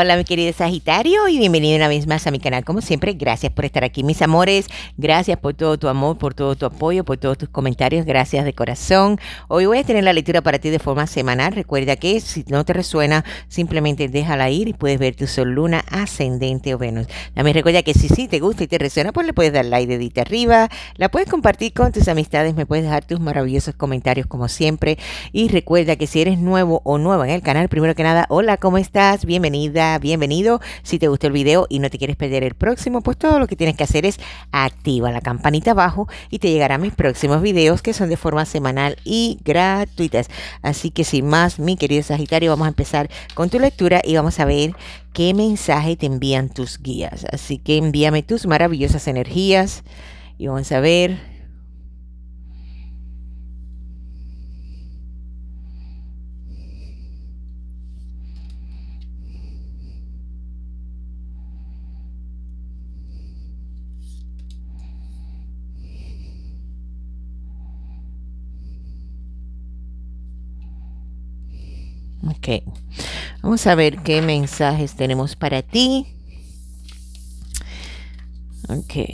Hola mi querido Sagitario y bienvenido una vez más a mi canal. Como siempre, gracias por estar aquí mis amores, gracias por todo tu amor, por todo tu apoyo, por todos tus comentarios, gracias de corazón. Hoy voy a tener la lectura para ti de forma semanal. Recuerda que si no te resuena, simplemente déjala ir y puedes ver tu sol, luna, ascendente o Venus. También recuerda que si sí te gusta y te resuena, pues le puedes dar like, dedito arriba, la puedes compartir con tus amistades, me puedes dejar tus maravillosos comentarios como siempre. Y recuerda que si eres nuevo o nueva en el canal, primero que nada, hola, ¿cómo estás? Bienvenida, bienvenido. Si te gustó el video y no te quieres perder el próximo, pues todo lo que tienes que hacer es activa la campanita abajo y te llegarán mis próximos videos, que son de forma semanal y gratuitas. Así que sin más, mi querido Sagitario, vamos a empezar con tu lectura y vamos a ver qué mensaje te envían tus guías. Así que envíame tus maravillosas energías y vamos a ver. Ok, vamos a ver qué mensajes tenemos para ti. Ok,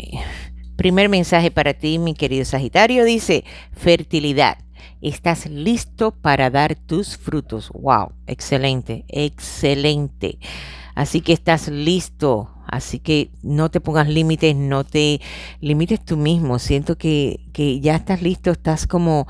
primer mensaje para ti, mi querido Sagitario, dice: fertilidad. Estás listo para dar tus frutos. Wow, excelente, excelente. Así que estás listo. Así que no te pongas límites, no te limites tú mismo. Siento que ya estás listo, estás como...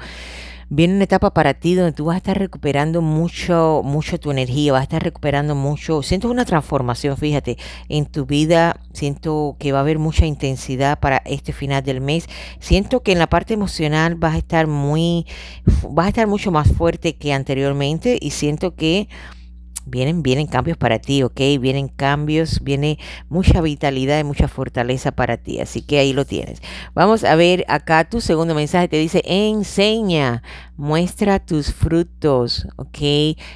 Viene una etapa para ti donde tú vas a estar recuperando mucho tu energía, vas a estar recuperando mucho. Siento una transformación, fíjate, en tu vida. Siento que va a haber mucha intensidad para este final del mes. Siento que en la parte emocional vas a estar mucho más fuerte que anteriormente y siento que vienen cambios para ti, ¿ok? Vienen cambios, viene mucha vitalidad y mucha fortaleza para ti. Así que ahí lo tienes. Vamos a ver acá tu segundo mensaje. Te dice: enseña, muestra tus frutos, ¿ok?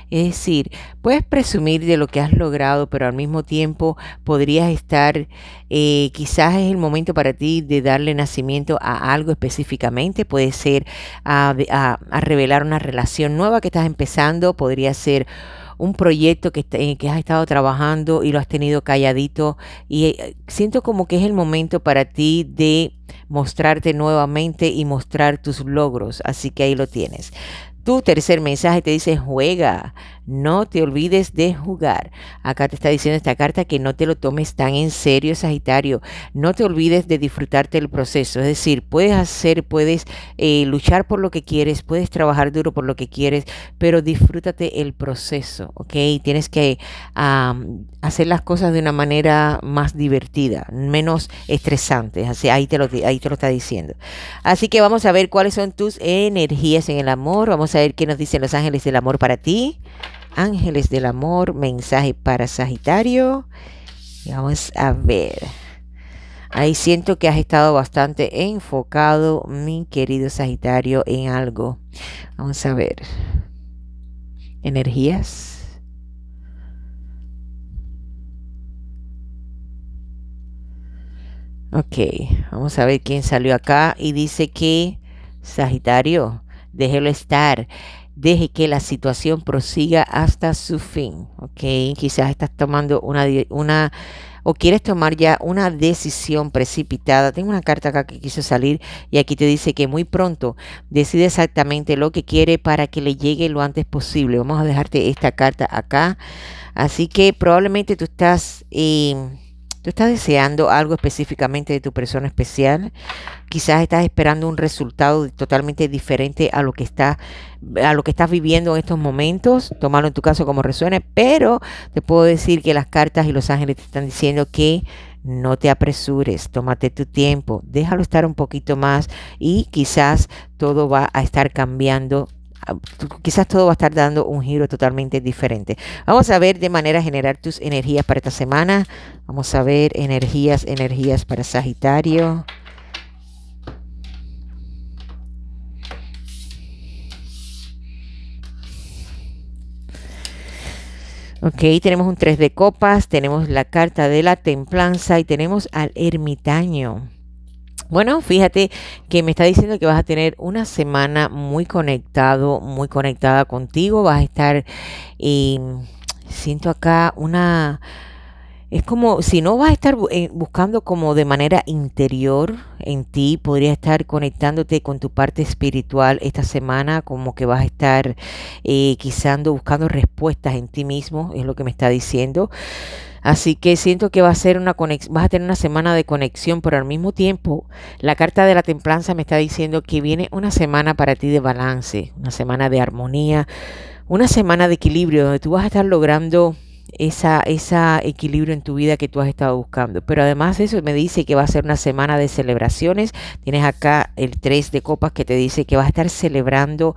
Es decir, puedes presumir de lo que has logrado, pero al mismo tiempo podrías estar... quizás es el momento para ti de darle nacimiento a algo específicamente. Puede ser a revelar una relación nueva que estás empezando. Podría ser... un proyecto que has estado trabajando y lo has tenido calladito, y siento como que es el momento para ti de mostrarte nuevamente y mostrar tus logros. Así que ahí lo tienes. Tu tercer mensaje te dice: juega, no te olvides de jugar. Acá te está diciendo esta carta que no te lo tomes tan en serio, Sagitario. No te olvides de disfrutarte el proceso. Es decir, puedes luchar por lo que quieres, puedes trabajar duro por lo que quieres, pero disfrútate el proceso, ¿ok? Tienes que hacer las cosas de una manera más divertida, menos estresante. Así, ahí te lo está diciendo. Así que vamos a ver cuáles son tus energías en el amor. Vamos a ver qué nos dicen los ángeles del amor para ti. Ángeles del amor, mensaje para Sagitario. Y vamos a ver. Ahí siento que has estado bastante enfocado, mi querido Sagitario, en algo. Vamos a ver. Energías. Ok, vamos a ver quién salió acá y dice que Sagitario... déjelo estar, deje que la situación prosiga hasta su fin, ¿ok? Quizás estás tomando o quieres tomar ya una decisión precipitada. Tengo una carta acá que quiso salir y aquí te dice que muy pronto decide exactamente lo que quiere para que le llegue lo antes posible. Vamos a dejarte esta carta acá. Así que probablemente tú estás deseando algo específicamente de tu persona especial. Quizás estás esperando un resultado totalmente diferente a lo que estás viviendo en estos momentos. Tómalo en tu caso como resuene, pero te puedo decir que las cartas y los ángeles te están diciendo que no te apresures, tómate tu tiempo, déjalo estar un poquito más y quizás todo va a estar cambiando. Quizás todo va a estar dando un giro totalmente diferente. Vamos a ver de manera general tus energías para esta semana. Vamos a ver energías para Sagitario. Ok, tenemos un 3 de copas, tenemos la carta de la templanza y tenemos al ermitaño. Bueno, fíjate que me está diciendo que vas a tener una semana muy conectada contigo. Vas a estar Siento acá una... Es como, si no vas a estar buscando como de manera interior en ti, podrías estar conectándote con tu parte espiritual esta semana, como que vas a estar quizando, buscando respuestas en ti mismo, es lo que me está diciendo. Así que siento que va a ser una conexión, vas a tener una semana de conexión, pero al mismo tiempo la carta de la templanza me está diciendo que viene una semana para ti de balance, una semana de armonía, una semana de equilibrio, donde tú vas a estar logrando ese equilibrio en tu vida que tú has estado buscando. Pero además eso me dice que va a ser una semana de celebraciones. Tienes acá el 3 de copas que te dice que vas a estar celebrando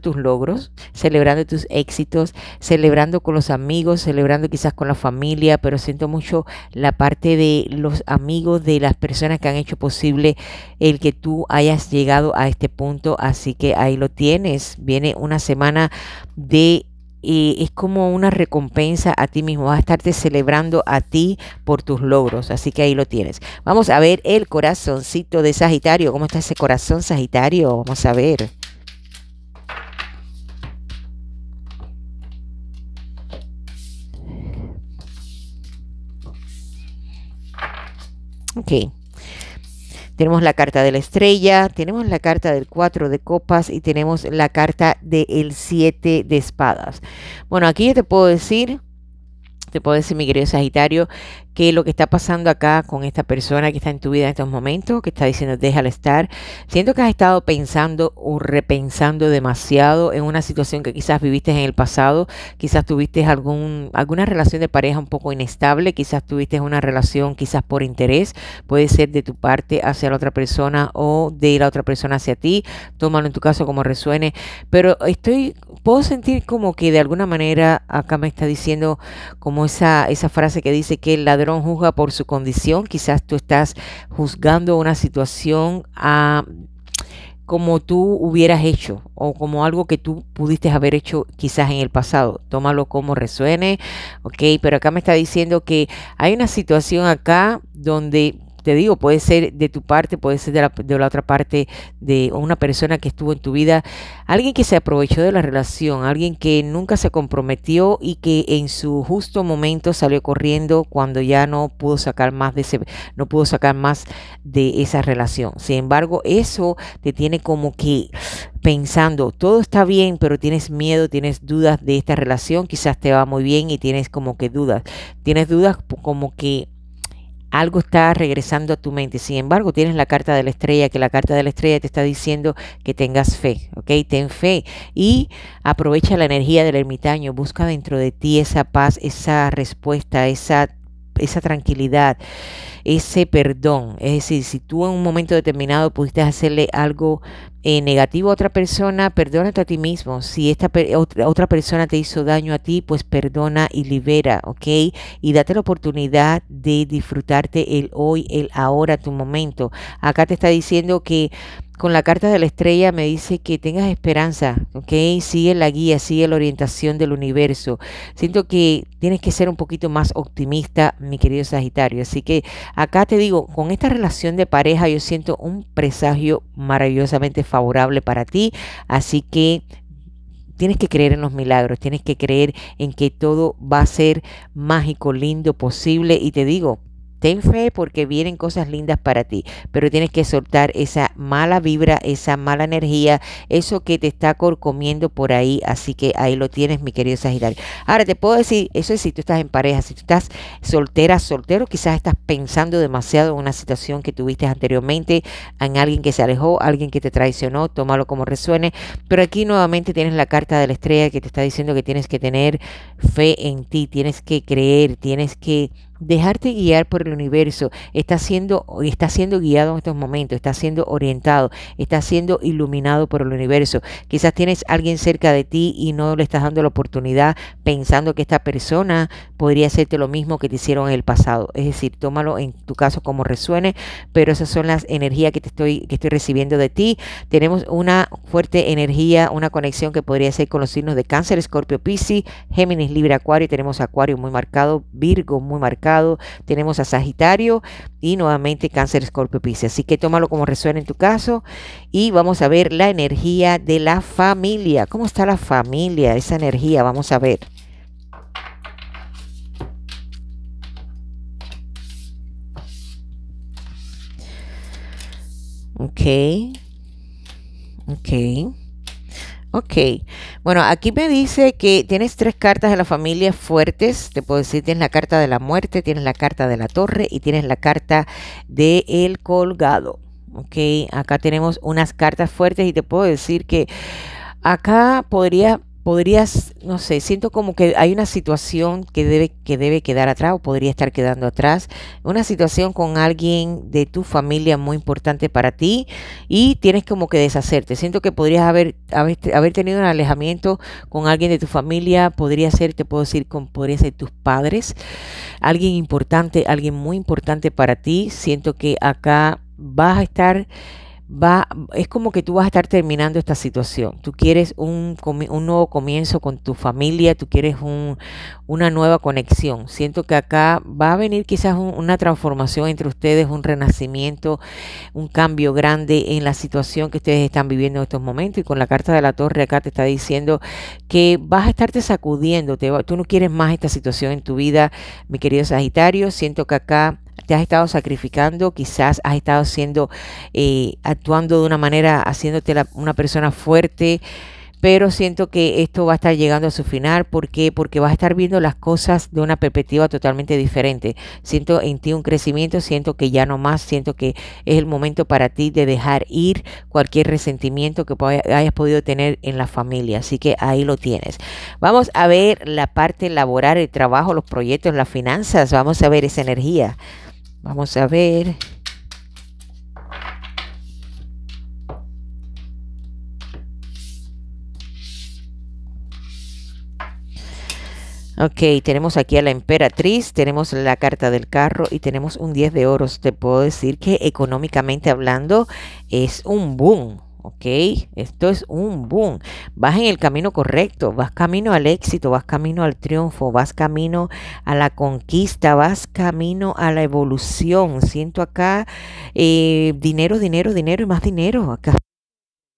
tus logros, celebrando tus éxitos, celebrando con los amigos, celebrando quizás con la familia, pero siento mucho la parte de los amigos, de las personas que han hecho posible el que tú hayas llegado a este punto. Así que ahí lo tienes. Viene una semana de... es como una recompensa a ti mismo, vas a estarte celebrando a ti por tus logros, así que ahí lo tienes. Vamos a ver el corazoncito de Sagitario, ¿cómo está ese corazón Sagitario? Vamos a ver. Ok. Tenemos la carta de la estrella, tenemos la carta del 4 de copas y tenemos la carta del 7 de espadas. Bueno, aquí yo te puedo decir, mi querido Sagitario, que lo que está pasando acá con esta persona que está en tu vida en estos momentos, que está diciendo déjala estar, siento que has estado pensando o repensando demasiado en una situación que quizás viviste en el pasado, quizás tuviste alguna relación de pareja un poco inestable, quizás tuviste una relación quizás por interés, puede ser de tu parte hacia la otra persona o de la otra persona hacia ti, tómalo en tu caso como resuene, pero puedo sentir como que de alguna manera acá me está diciendo como esa frase que dice que el ladrón juzga por su condición. Quizás tú estás juzgando una situación como tú hubieras hecho o como algo que tú pudiste haber hecho quizás en el pasado. Tómalo como resuene, ok, pero acá me está diciendo que hay una situación acá donde... Te digo, puede ser de tu parte, puede ser de la otra parte, de una persona que estuvo en tu vida, alguien que se aprovechó de la relación, alguien que nunca se comprometió y que en su justo momento salió corriendo cuando ya no pudo sacar más de esa relación. Sin embargo, eso te tiene como que pensando, todo está bien, pero tienes miedo, tienes dudas de esta relación, quizás te va muy bien y tienes como que dudas. Tienes dudas como que algo está regresando a tu mente. Sin embargo, tienes la carta de la estrella, que la carta de la estrella te está diciendo que tengas fe, ¿ok? Ten fe y aprovecha la energía del ermitaño. Busca dentro de ti esa paz, esa respuesta, esa tranquilidad, ese perdón. Es decir, si tú en un momento determinado pudiste hacerle algo negativo a otra persona, perdónate a ti mismo. Si otra persona te hizo daño a ti, pues perdona y libera, ¿ok? Y date la oportunidad de disfrutarte el hoy, el ahora, tu momento. Acá te está diciendo que con la carta de la estrella me dice que tengas esperanza, ¿ok? Sigue la guía, sigue la orientación del universo. Siento que tienes que ser un poquito más optimista, mi querido Sagitario. Así que acá te digo, con esta relación de pareja yo siento un presagio maravillosamente favorable para ti. Así que tienes que creer en los milagros, tienes que creer en que todo va a ser mágico, lindo, posible. Y te digo, ten fe porque vienen cosas lindas para ti, pero tienes que soltar esa mala vibra, esa mala energía, eso que te está corcomiendo por ahí. Así que ahí lo tienes, mi querido Sagitario. Ahora te puedo decir, eso es si tú estás en pareja, si tú estás soltera, soltero, quizás estás pensando demasiado en una situación que tuviste anteriormente, en alguien que se alejó, alguien que te traicionó, tómalo como resuene. Pero aquí nuevamente tienes la carta de la estrella que te está diciendo que tienes que tener fe en ti, tienes que creer, tienes que dejarte guiar por el universo. Está siendo guiado en estos momentos, está siendo orientado, está siendo iluminado por el universo. Quizás tienes a alguien cerca de ti y no le estás dando la oportunidad pensando que esta persona podría hacerte lo mismo que te hicieron en el pasado. Es decir, tómalo en tu caso como resuene, pero esas son las energías que estoy recibiendo de ti. Tenemos una fuerte energía, una conexión que podría ser con los signos de Cáncer, Escorpio, Piscis, Géminis, Libra, Acuario. Tenemos Acuario muy marcado, Virgo muy marcado, tenemos a Sagitario y nuevamente Cáncer, Escorpio, Piscis. Así que tómalo como resuena en tu caso y vamos a ver la energía de la familia. ¿Cómo está la familia? Esa energía, vamos a ver. Ok. Bueno, aquí me dice que tienes tres cartas de la familia fuertes. Te puedo decir, tienes la carta de la muerte, tienes la carta de la torre y tienes la carta del colgado. Ok, acá tenemos unas cartas fuertes y te puedo decir que acá podrías, no sé, siento como que hay una situación que debe quedar atrás o podría estar quedando atrás. Una situación con alguien de tu familia muy importante para ti y tienes como que deshacerte. Siento que podrías haber tenido un alejamiento con alguien de tu familia. Podría ser, te puedo decir, podría ser tus padres. Alguien importante, alguien muy importante para ti. Siento que acá vas a estar... es como que tú vas a estar terminando esta situación. Tú quieres un nuevo comienzo con tu familia, tú quieres una nueva conexión. Siento que acá va a venir quizás una transformación entre ustedes, un renacimiento, un cambio grande en la situación que ustedes están viviendo en estos momentos. Y con la carta de la torre acá te está diciendo que vas a estarte sacudiendo. Tú no quieres más esta situación en tu vida, mi querido Sagitario. Siento que acá... te has estado sacrificando, quizás has estado actuando de una manera, haciéndote una persona fuerte, pero siento que esto va a estar llegando a su final. ¿Por qué? Porque vas a estar viendo las cosas de una perspectiva totalmente diferente. Siento en ti un crecimiento, siento que ya no más, siento que es el momento para ti de dejar ir cualquier resentimiento que hayas podido tener en la familia. Así que ahí lo tienes. Vamos a ver la parte laboral, el trabajo, los proyectos, las finanzas. Vamos a ver esa energía. Vamos a ver. Ok, tenemos aquí a la emperatriz, tenemos la carta del carro y tenemos un 10 de oros. Te puedo decir que económicamente hablando es un boom. Ok, esto es un boom. Vas en el camino correcto, vas camino al éxito, vas camino al triunfo, vas camino a la conquista, vas camino a la evolución. Siento acá dinero, dinero, dinero y más dinero. Acá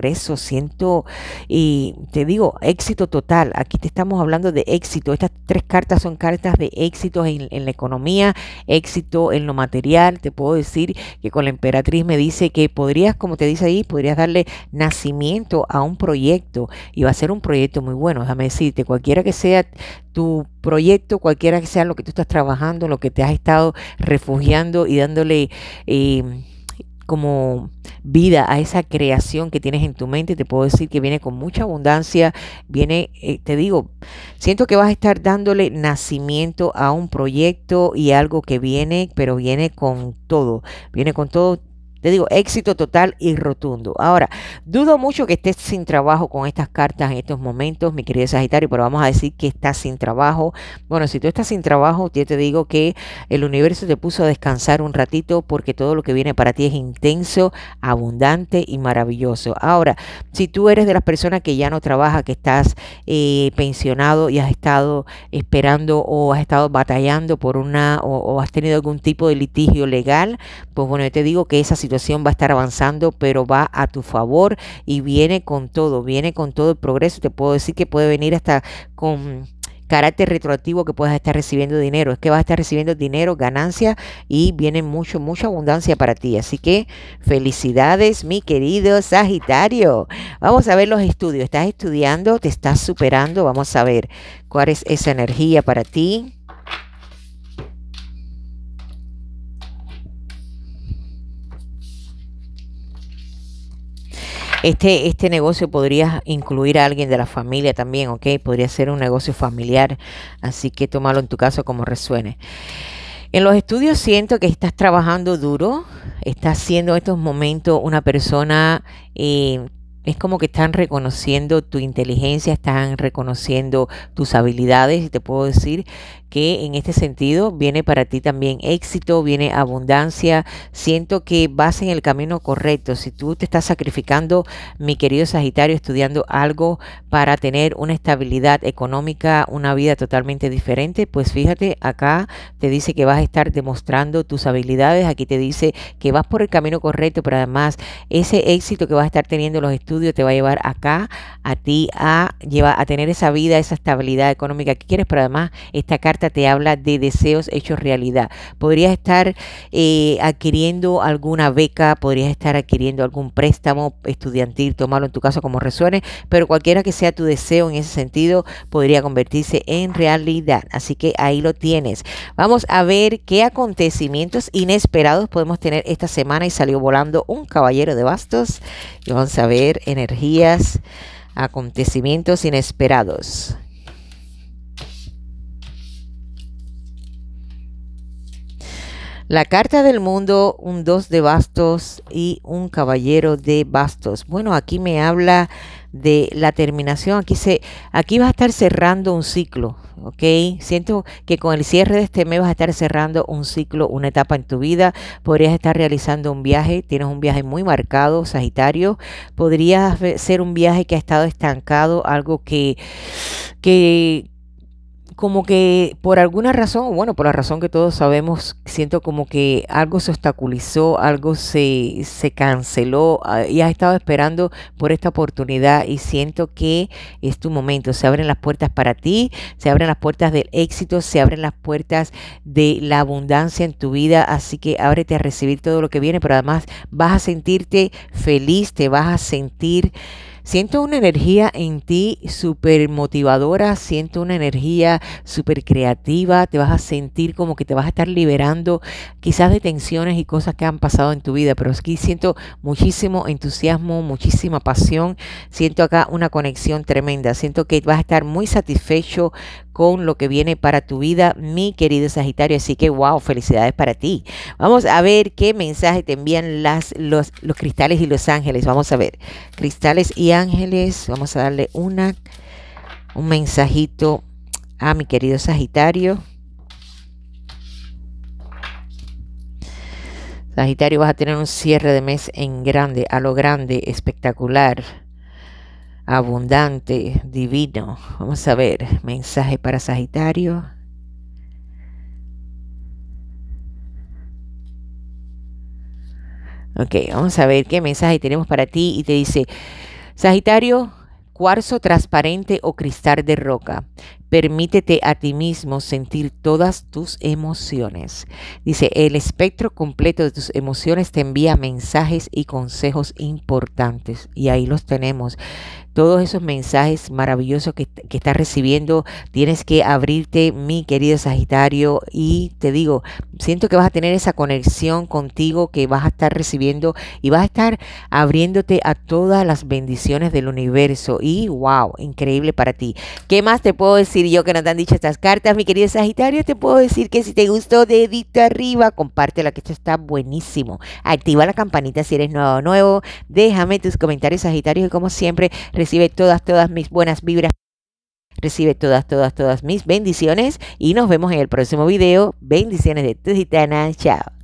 eso siento, y te digo, éxito total. Aquí te estamos hablando de éxito. Estas tres cartas son cartas de éxito en la economía, éxito en lo material. Te puedo decir que con la emperatriz me dice que podrías, como te dice ahí, podrías darle nacimiento a un proyecto, y va a ser un proyecto muy bueno. Déjame decirte, cualquiera que sea tu proyecto, cualquiera que sea lo que tú estás trabajando, lo que te has estado refugiando y dándole como vida a esa creación que tienes en tu mente, te puedo decir que viene con mucha abundancia, viene, te digo, siento que vas a estar dándole nacimiento a un proyecto y algo que viene, pero viene con todo, te digo, éxito total y rotundo. Ahora, dudo mucho que estés sin trabajo con estas cartas en estos momentos, mi querido Sagitario, pero vamos a decir que estás sin trabajo. Bueno, si tú estás sin trabajo, yo te digo que el universo te puso a descansar un ratito, porque todo lo que viene para ti es intenso, abundante y maravilloso. Ahora, si tú eres de las personas que ya no trabaja, que estás pensionado y has estado esperando o has estado batallando por o has tenido algún tipo de litigio legal, pues bueno, yo te digo que esa situación va a estar avanzando, pero va a tu favor y viene con todo el progreso. Te puedo decir que puede venir hasta con carácter retroactivo, que puedas estar recibiendo dinero. Es que vas a estar recibiendo dinero, ganancia, y viene mucho, mucha abundancia para ti. Así que felicidades, mi querido Sagitario. Vamos a ver los estudios. Estás estudiando, te estás superando. Vamos a ver cuál es esa energía para ti. Este negocio podría incluir a alguien de la familia también, ¿ok? Podría ser un negocio familiar, así que tómalo en tu caso como resuene. En los estudios siento que estás trabajando duro, estás siendo en estos momentos una persona... es como que están reconociendo tu inteligencia, están reconociendo tus habilidades, y te puedo decir que en este sentido viene para ti también éxito, viene abundancia. Siento que vas en el camino correcto. Si tú te estás sacrificando, mi querido Sagitario, estudiando algo para tener una estabilidad económica, una vida totalmente diferente, pues fíjate, acá te dice que vas a estar demostrando tus habilidades. Aquí te dice que vas por el camino correcto, pero además ese éxito que vas a estar teniendo en los estudios estudio te va a llevar acá, a ti, a tener esa vida, esa estabilidad económica que quieres, pero además esta carta te habla de deseos hechos realidad. Podrías estar adquiriendo alguna beca, podrías estar adquiriendo algún préstamo estudiantil, tomarlo en tu caso como resuene, pero cualquiera que sea tu deseo en ese sentido podría convertirse en realidad. Así que ahí lo tienes. Vamos a ver qué acontecimientos inesperados podemos tener esta semana. Y salió volando un caballero de bastos. Y vamos a ver energías, acontecimientos inesperados. La carta del mundo, un 2 de bastos y un caballero de bastos. Bueno, aquí me habla de la terminación. Aquí vas a estar cerrando un ciclo, ¿ok? Siento que con el cierre de este mes vas a estar cerrando un ciclo, una etapa en tu vida. Podrías estar realizando un viaje. Tienes un viaje muy marcado, Sagitario. Podrías ser un viaje que ha estado estancado, algo que como que por alguna razón, bueno, por la razón que todos sabemos, siento como que algo se obstaculizó, algo se canceló y has estado esperando por esta oportunidad y siento que es tu momento. Se abren las puertas para ti, se abren las puertas del éxito, se abren las puertas de la abundancia en tu vida, así que ábrete a recibir todo lo que viene, pero además vas a sentirte feliz, te vas a sentir... Siento una energía en ti súper motivadora, siento una energía súper creativa, te vas a sentir como que te vas a estar liberando quizás de tensiones y cosas que han pasado en tu vida, pero aquí siento muchísimo entusiasmo, muchísima pasión, siento acá una conexión tremenda, siento que vas a estar muy satisfecho con lo que viene para tu vida, mi querido Sagitario, así que wow, felicidades para ti. Vamos a ver qué mensaje te envían los cristales y los ángeles. Vamos a ver, cristales y ángeles, vamos a darle un mensajito a mi querido Sagitario. Sagitario, vas a tener un cierre de mes en grande, a lo grande, espectacular, abundante, divino. Vamos a ver, mensaje para Sagitario. Ok, vamos a ver qué mensaje tenemos para ti. Y te dice, Sagitario, cuarzo transparente o cristal de roca, permítete a ti mismo sentir todas tus emociones. Dice, el espectro completo de tus emociones te envía mensajes y consejos importantes. Y ahí los tenemos. Todos esos mensajes maravillosos que estás recibiendo, tienes que abrirte, mi querido Sagitario, y te digo, siento que vas a tener esa conexión contigo que vas a estar recibiendo y vas a estar abriéndote a todas las bendiciones del universo y wow, increíble para ti. ¿Qué más te puedo decir yo que no te han dicho estas cartas, mi querido Sagitario? Te puedo decir que si te gustó, dedito arriba, compártela, que esto está buenísimo. Activa la campanita si eres nuevo o nuevo, déjame tus comentarios, Sagitario, y como siempre, recibe todas mis buenas vibras. Recibe todas mis bendiciones. Y nos vemos en el próximo video. Bendiciones de tu gitana. Chao.